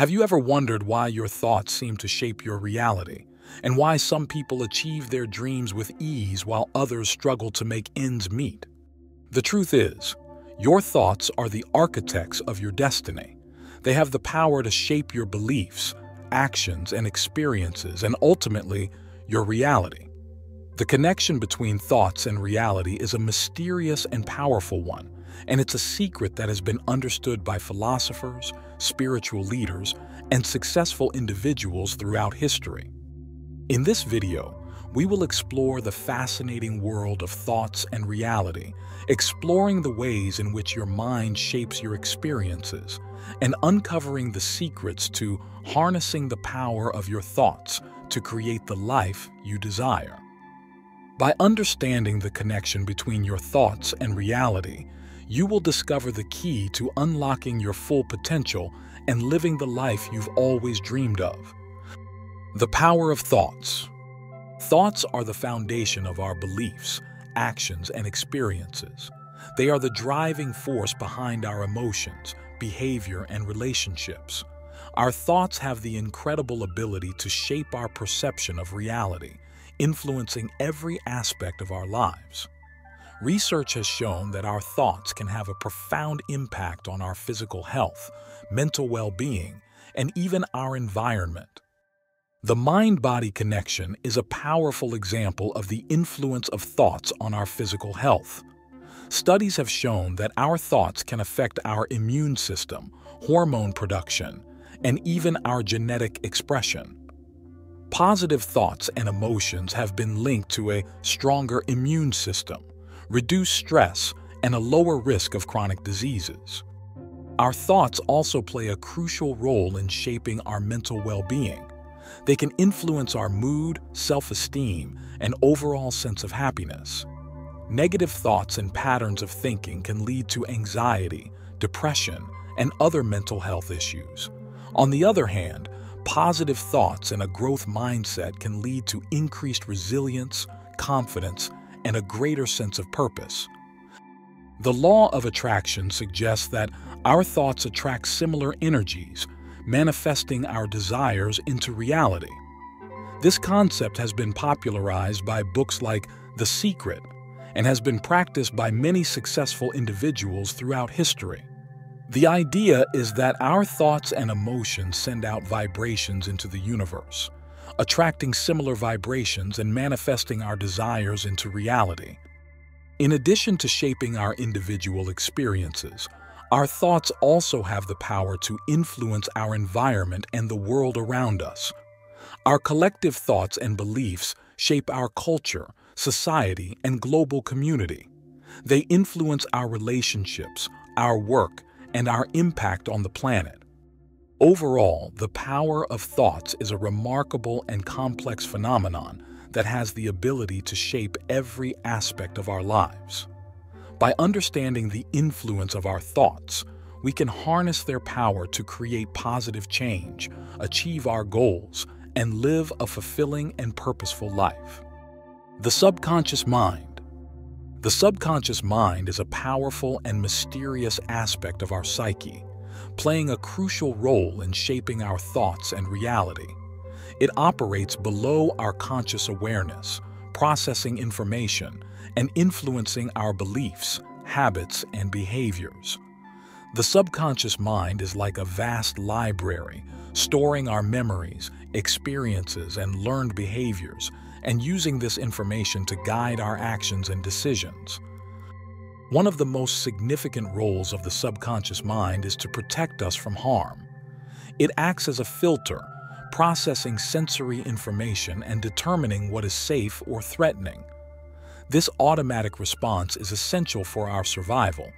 Have you ever wondered why your thoughts seem to shape your reality, and why some people achieve their dreams with ease while others struggle to make ends meet? The truth is, your thoughts are the architects of your destiny. They have the power to shape your beliefs, actions, and experiences, and ultimately, your reality. The connection between thoughts and reality is a mysterious and powerful one, and it's a secret that has been understood by philosophers, spiritual leaders, and successful individuals throughout history. In this video, we will explore the fascinating world of thoughts and reality, exploring the ways in which your mind shapes your experiences, and uncovering the secrets to harnessing the power of your thoughts to create the life you desire. By understanding the connection between your thoughts and reality, you will discover the key to unlocking your full potential and living the life you've always dreamed of. The power of thoughts. Thoughts are the foundation of our beliefs, actions, and experiences. They are the driving force behind our emotions, behavior, and relationships. Our thoughts have the incredible ability to shape our perception of reality, influencing every aspect of our lives. Research has shown that our thoughts can have a profound impact on our physical health, mental well-being, and even our environment. The mind-body connection is a powerful example of the influence of thoughts on our physical health. Studies have shown that our thoughts can affect our immune system, hormone production, and even our genetic expression. Positive thoughts and emotions have been linked to a stronger immune system, reduced stress, and a lower risk of chronic diseases. Our thoughts also play a crucial role in shaping our mental well-being. They can influence our mood, self-esteem, and overall sense of happiness. Negative thoughts and patterns of thinking can lead to anxiety, depression, and other mental health issues. On the other hand, positive thoughts and a growth mindset can lead to increased resilience, confidence, and a greater sense of purpose. The law of attraction suggests that our thoughts attract similar energies, manifesting our desires into reality. This concept has been popularized by books like The Secret and has been practiced by many successful individuals throughout history. The idea is that our thoughts and emotions send out vibrations into the universe, attracting similar vibrations and manifesting our desires into reality. In addition to shaping our individual experiences, our thoughts also have the power to influence our environment and the world around us. Our collective thoughts and beliefs shape our culture, society, and global community. They influence our relationships, our work, and our impact on the planet. Overall, the power of thoughts is a remarkable and complex phenomenon that has the ability to shape every aspect of our lives. By understanding the influence of our thoughts, we can harness their power to create positive change, achieve our goals, and live a fulfilling and purposeful life. The subconscious mind. The subconscious mind is a powerful and mysterious aspect of our psyche, playing a crucial role in shaping our thoughts and reality. It operates below our conscious awareness, processing information, and influencing our beliefs, habits, and behaviors. The subconscious mind is like a vast library, storing our memories, experiences, and learned behaviors, and using this information to guide our actions and decisions. One of the most significant roles of the subconscious mind is to protect us from harm. It acts as a filter, processing sensory information and determining what is safe or threatening. This automatic response is essential for our survival,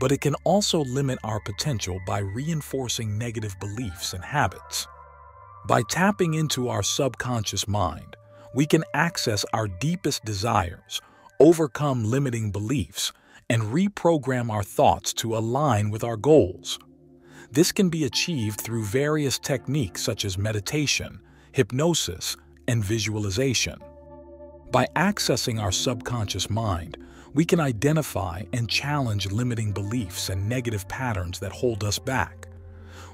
but it can also limit our potential by reinforcing negative beliefs and habits. By tapping into our subconscious mind, we can access our deepest desires, overcome limiting beliefs, and reprogram our thoughts to align with our goals. This can be achieved through various techniques such as meditation, hypnosis, and visualization. By accessing our subconscious mind, we can identify and challenge limiting beliefs and negative patterns that hold us back.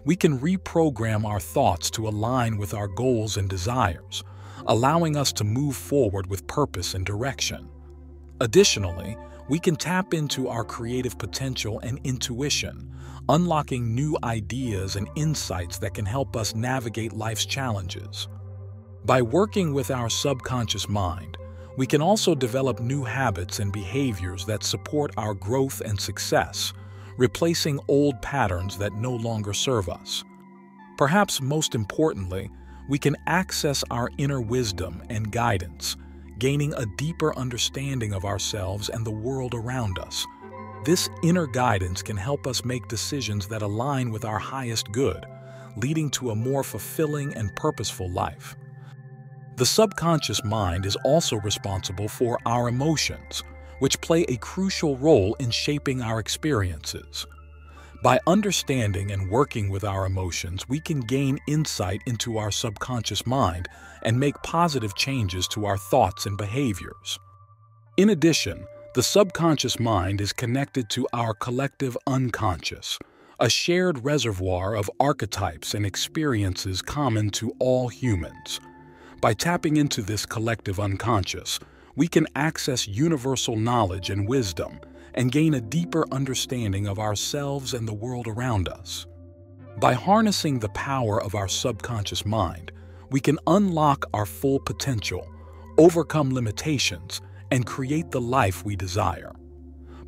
we can reprogram our thoughts to align with our goals and desires, allowing us to move forward with purpose and direction. Additionally, we can tap into our creative potential and intuition, unlocking new ideas and insights that can help us navigate life's challenges. By working with our subconscious mind, we can also develop new habits and behaviors that support our growth and success, replacing old patterns that no longer serve us. Perhaps most importantly, we can access our inner wisdom and guidance, gaining a deeper understanding of ourselves and the world around us. This inner guidance can help us make decisions that align with our highest good, leading to a more fulfilling and purposeful life. The subconscious mind is also responsible for our emotions, which play a crucial role in shaping our experiences. By understanding and working with our emotions, we can gain insight into our subconscious mind and make positive changes to our thoughts and behaviors. In addition, the subconscious mind is connected to our collective unconscious, a shared reservoir of archetypes and experiences common to all humans. By tapping into this collective unconscious, we can access universal knowledge and wisdom, and gain a deeper understanding of ourselves and the world around us. By harnessing the power of our subconscious mind, we can unlock our full potential, overcome limitations, and create the life we desire.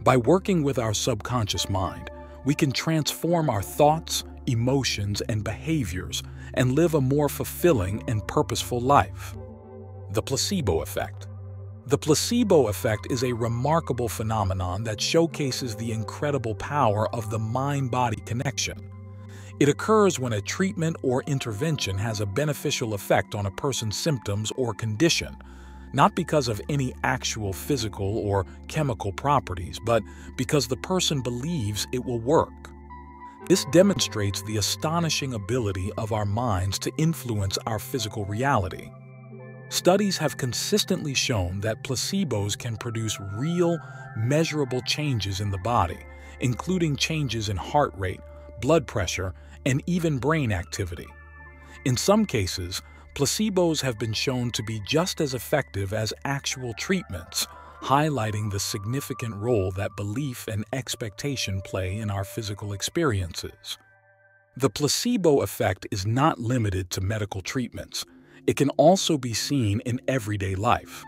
By working with our subconscious mind, we can transform our thoughts, emotions, and behaviors, and live a more fulfilling and purposeful life. The placebo effect. The placebo effect is a remarkable phenomenon that showcases the incredible power of the mind-body connection. It occurs when a treatment or intervention has a beneficial effect on a person's symptoms or condition, not because of any actual physical or chemical properties, but because the person believes it will work. This demonstrates the astonishing ability of our minds to influence our physical reality. Studies have consistently shown that placebos can produce real, measurable changes in the body, including changes in heart rate, blood pressure, and even brain activity. In some cases, placebos have been shown to be just as effective as actual treatments, highlighting the significant role that belief and expectation play in our physical experiences. The placebo effect is not limited to medical treatments. It can also be seen in everyday life.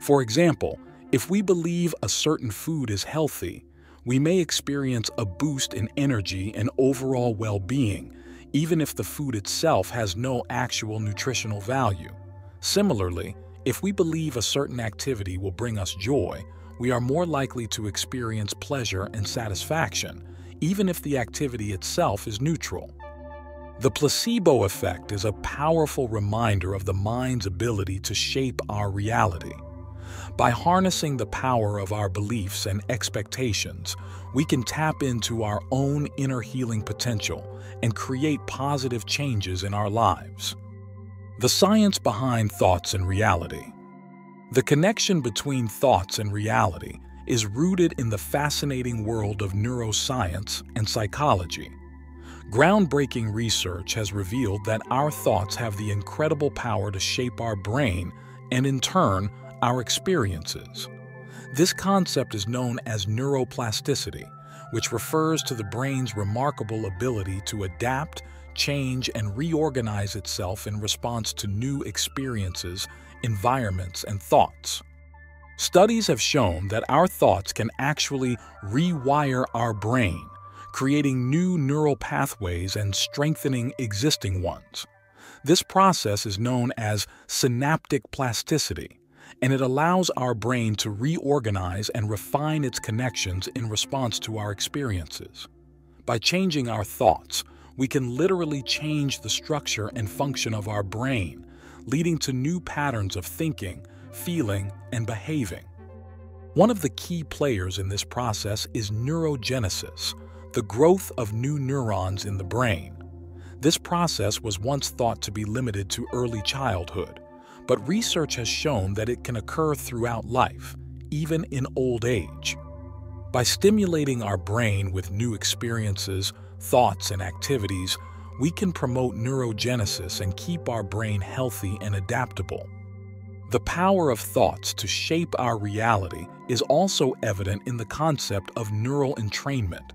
For example, if we believe a certain food is healthy, we may experience a boost in energy and overall well-being, even if the food itself has no actual nutritional value. Similarly, if we believe a certain activity will bring us joy, we are more likely to experience pleasure and satisfaction, even if the activity itself is neutral. The placebo effect is a powerful reminder of the mind's ability to shape our reality. By harnessing the power of our beliefs and expectations, we can tap into our own inner healing potential and create positive changes in our lives. The science behind thoughts and reality. The connection between thoughts and reality is rooted in the fascinating world of neuroscience and psychology. Groundbreaking research has revealed that our thoughts have the incredible power to shape our brain and, in turn, our experiences. This concept is known as neuroplasticity, which refers to the brain's remarkable ability to adapt, change, and reorganize itself in response to new experiences, environments, and thoughts. Studies have shown that our thoughts can actually rewire our brain, creating new neural pathways and strengthening existing ones. This process is known as synaptic plasticity, and it allows our brain to reorganize and refine its connections in response to our experiences. By changing our thoughts, we can literally change the structure and function of our brain, leading to new patterns of thinking, feeling, and behaving. One of the key players in this process is neurogenesis, the growth of new neurons in the brain. This process was once thought to be limited to early childhood, but research has shown that it can occur throughout life, even in old age. By stimulating our brain with new experiences, thoughts, and activities, we can promote neurogenesis and keep our brain healthy and adaptable. The power of thoughts to shape our reality is also evident in the concept of neural entrainment.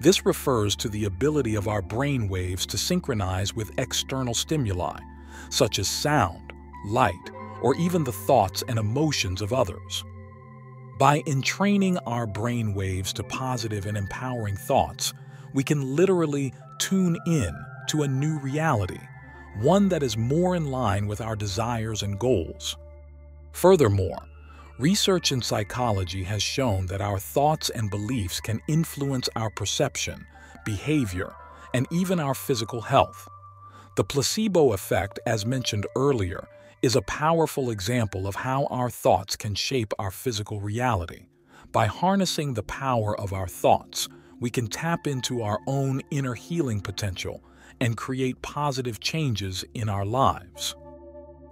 This refers to the ability of our brain waves to synchronize with external stimuli, such as sound, light, or even the thoughts and emotions of others. By entraining our brain waves to positive and empowering thoughts, we can literally tune in to a new reality, one that is more in line with our desires and goals. Furthermore, research in psychology has shown that our thoughts and beliefs can influence our perception, behavior, and even our physical health. The placebo effect, as mentioned earlier, is a powerful example of how our thoughts can shape our physical reality. By harnessing the power of our thoughts, we can tap into our own inner healing potential and create positive changes in our lives.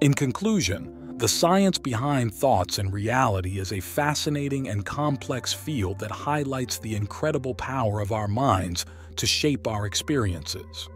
In conclusion, the science behind thoughts and reality is a fascinating and complex field that highlights the incredible power of our minds to shape our experiences.